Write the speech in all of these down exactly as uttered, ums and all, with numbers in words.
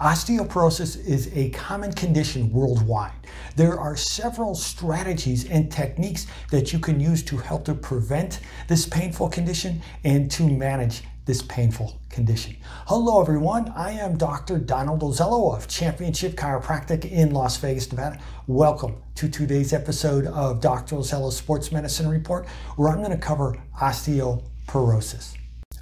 Osteoporosis is a common condition worldwide. There are several strategies and techniques that you can use to help to prevent this painful condition and to manage this painful condition. Hello everyone, I am Doctor Donald Ozello of Championship Chiropractic in Las Vegas, Nevada. Welcome to today's episode of Doctor Ozello's Sports Medicine Report, where I'm going to cover osteoporosis.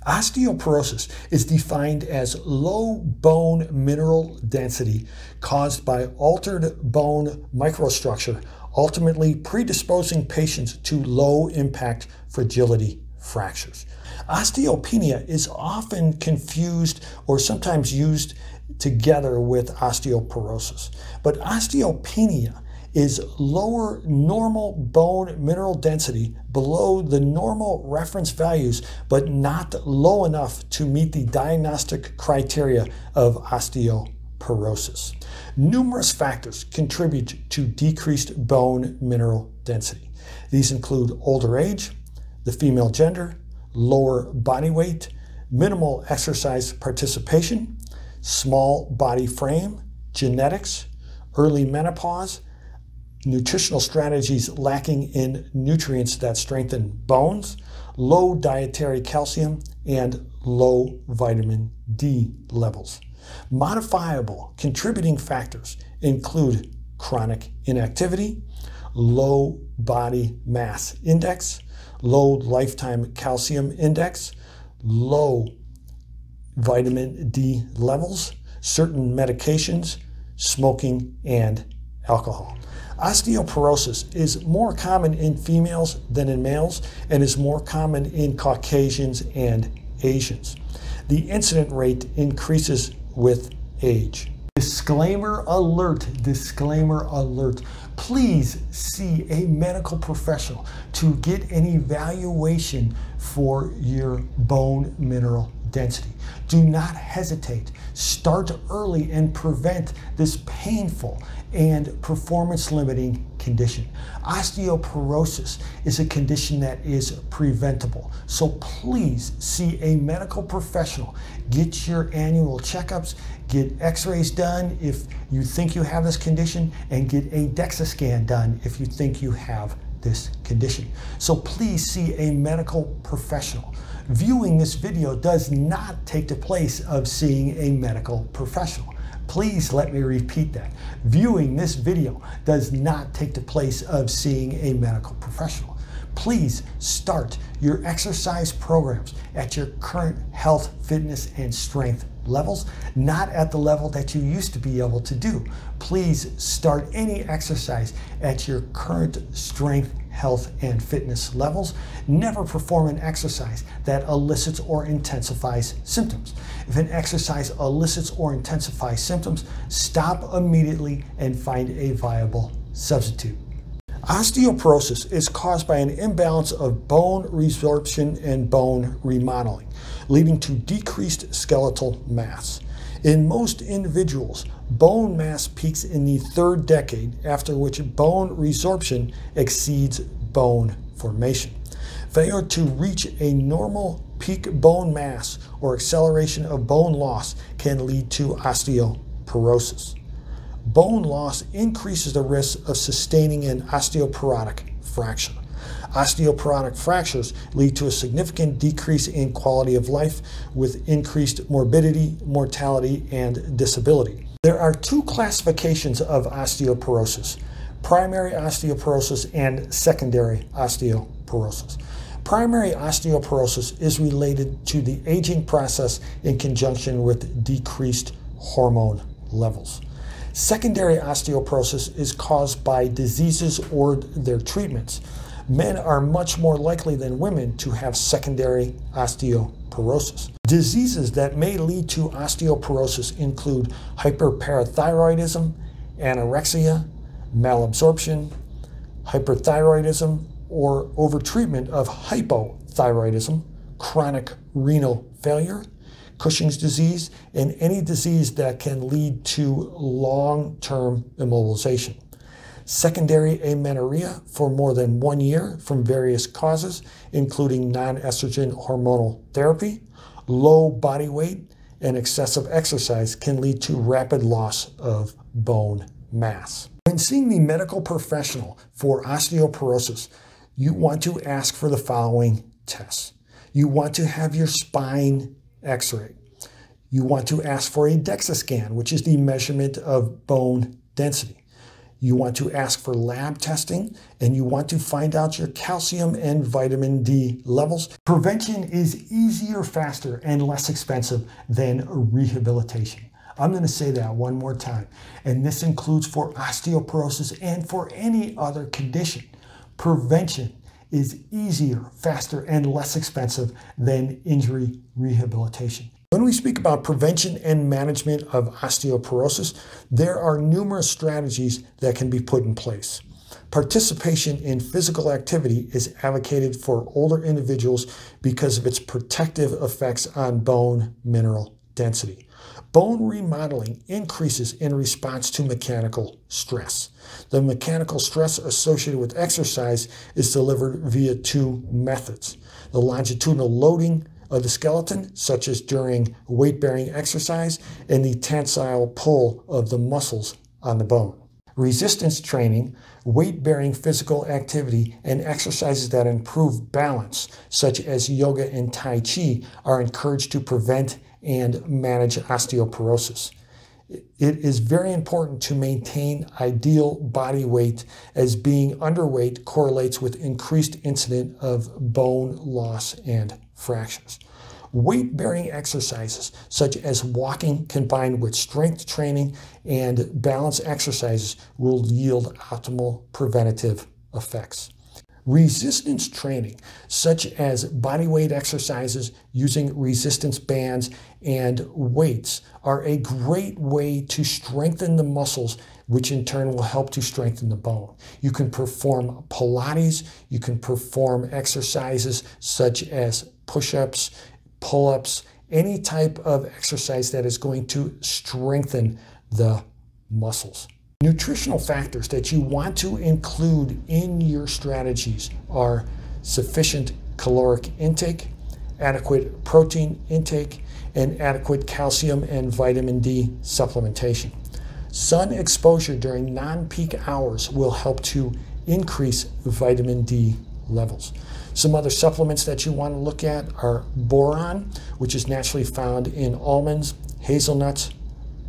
Osteoporosis is defined as low bone mineral density caused by altered bone microstructure, ultimately predisposing patients to low impact fragility fractures. Osteopenia is often confused or sometimes used together with osteoporosis, but osteopenia is lower normal bone mineral density below the normal reference values, but not low enough to meet the diagnostic criteria of osteoporosis. Numerous factors contribute to decreased bone mineral density. These include older age, the female gender, lower body weight, minimal exercise participation, small body frame, genetics, early menopause, nutritional strategies lacking in nutrients that strengthen bones, low dietary calcium, and low vitamin D levels. Modifiable contributing factors include chronic inactivity, low body mass index, low lifetime calcium index, low vitamin D levels, certain medications, smoking, and alcohol. Osteoporosis is more common in females than in males and is more common in Caucasians and Asians. The incident rate increases with age. Disclaimer alert, disclaimer alert. Please see a medical professional to get an evaluation for your bone mineral density. Do not hesitate. Start early and prevent this painful and performance-limiting condition. Osteoporosis is a condition that is preventable. So please see a medical professional. Get your annual checkups, get x-rays done if you think you have this condition, and get a DEXA scan done if you think you have this condition. So please see a medical professional. Viewing this video does not take the place of seeing a medical professional. Please let me repeat that. Viewing this video does not take the place of seeing a medical professional. Please start your exercise programs at your current health, fitness, and strength levels, not at the level that you used to be able to do. Please start any exercise at your current strength, health, and fitness levels. Never perform an exercise that elicits or intensifies symptoms. If an exercise elicits or intensifies symptoms, stop immediately and find a viable substitute. Osteoporosis is caused by an imbalance of bone resorption and bone remodeling, leading to decreased skeletal mass. In most individuals, bone mass peaks in the third decade, after which bone resorption exceeds bone formation. Failure to reach a normal peak bone mass or acceleration of bone loss can lead to osteoporosis. Bone loss increases the risk of sustaining an osteoporotic fracture. Osteoporotic fractures lead to a significant decrease in quality of life with increased morbidity, mortality, and disability. There are two classifications of osteoporosis: primary osteoporosis and secondary osteoporosis. Primary osteoporosis is related to the aging process in conjunction with decreased hormone levels. Secondary osteoporosis is caused by diseases or their treatments. Men are much more likely than women to have secondary osteoporosis. Diseases that may lead to osteoporosis include hyperparathyroidism, anorexia, malabsorption, hyperthyroidism, or overtreatment of hypothyroidism, chronic renal failure, Cushing's disease, and any disease that can lead to long-term immobilization. Secondary amenorrhea for more than one year from various causes, including non-estrogen hormonal therapy, low body weight, and excessive exercise can lead to rapid loss of bone mass. When seeing the medical professional for osteoporosis, you want to ask for the following tests. You want to have your spine x-rayed. You want to ask for a DEXA scan, which is the measurement of bone density. You want to ask for lab testing, and you want to find out your calcium and vitamin D levels. Prevention is easier, faster, and less expensive than rehabilitation. I'm going to say that one more time, and this includes for osteoporosis and for any other condition. Prevention is easier, faster, and less expensive than injury rehabilitation. When we speak about prevention and management of osteoporosis, there are numerous strategies that can be put in place. Participation in physical activity is advocated for older individuals because of its protective effects on bone mineral density. Bone remodeling increases in response to mechanical stress. The mechanical stress associated with exercise is delivered via two methods. The longitudinal loading of the skeleton, such as during weight-bearing exercise, and the tensile pull of the muscles on the bone. Resistance training, weight-bearing physical activity, and exercises that improve balance, such as yoga and tai chi, are encouraged to prevent and manage osteoporosis. It is very important to maintain ideal body weight, as being underweight correlates with increased incidence of bone loss and fractures. Weight-bearing exercises such as walking combined with strength training and balance exercises will yield optimal preventative effects. Resistance training, such as body weight exercises using resistance bands and weights, are a great way to strengthen the muscles, which in turn will help to strengthen the bone. You can perform Pilates, you can perform exercises such as push-ups, pull-ups, any type of exercise that is going to strengthen the muscles. Nutritional factors that you want to include in your strategies are sufficient caloric intake, adequate protein intake, and adequate calcium and vitamin D supplementation. Sun exposure during non-peak hours will help to increase vitamin D levels. Some other supplements that you want to look at are boron, which is naturally found in almonds, hazelnuts,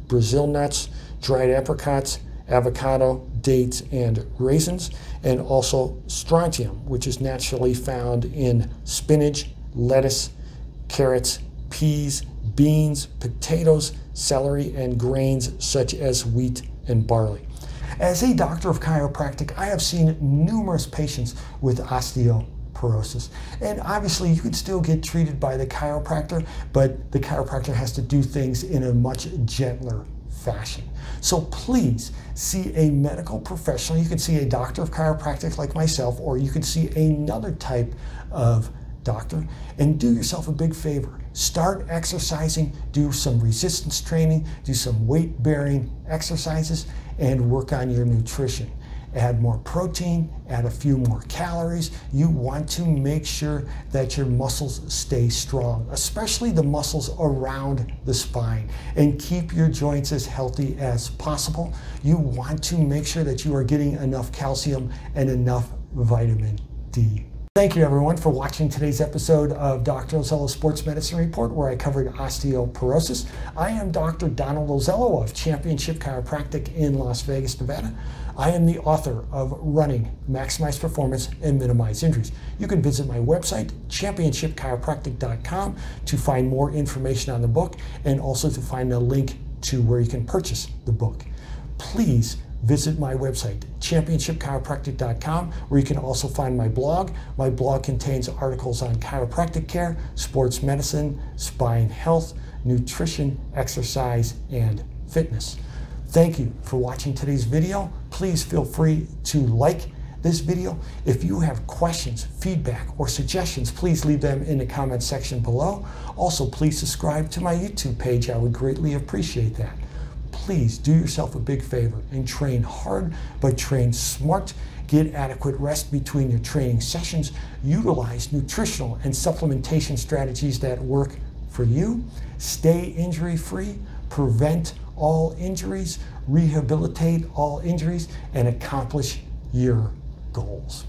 Brazil nuts, dried apricots, avocado, dates, and raisins, and also strontium, which is naturally found in spinach, lettuce, carrots, peas, beans, potatoes, celery, and grains such as wheat and barley. As a doctor of chiropractic, I have seen numerous patients with osteoporosis. And obviously, you can still get treated by the chiropractor, but the chiropractor has to do things in a much gentler fashion. So please see a medical professional. You can see a doctor of chiropractic like myself, or you can see another type of doctor, and do yourself a big favor. Start exercising, do some resistance training, do some weight-bearing exercises, and work on your nutrition. Add more protein, add a few more calories. You want to make sure that your muscles stay strong, especially the muscles around the spine, and keep your joints as healthy as possible. You want to make sure that you are getting enough calcium and enough vitamin D. Thank you everyone for watching today's episode of Doctor Ozello's Sports Medicine Report, where I covered osteoporosis. I am Doctor Donald Ozello of Championship Chiropractic in Las Vegas, Nevada. I am the author of Running, Maximize Performance, and Minimize Injuries. You can visit my website, championship chiropractic dot com, to find more information on the book, and also to find a link to where you can purchase the book. Please visit my website, championship chiropractic dot com, where you can also find my blog. My blog contains articles on chiropractic care, sports medicine, spine health, nutrition, exercise, and fitness. Thank you for watching today's video. Please feel free to like this video. If you have questions, feedback, or suggestions, please leave them in the comment section below. Also, please subscribe to my YouTube page. I would greatly appreciate that. Please do yourself a big favor and train hard, but train smart. Get adequate rest between your training sessions. Utilize nutritional and supplementation strategies that work for you. Stay injury-free, prevent all injuries, rehabilitate all injuries, and accomplish your goals.